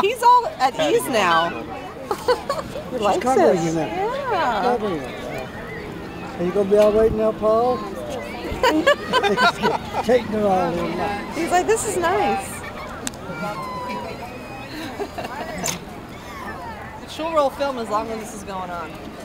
He's all at ease now. He likes covering you now. Yeah. Covering you. Are you going to be all right now, Paul? Taking it all in. He's like, this is nice. She'll roll film as long as this is going on.